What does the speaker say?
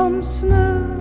som snø.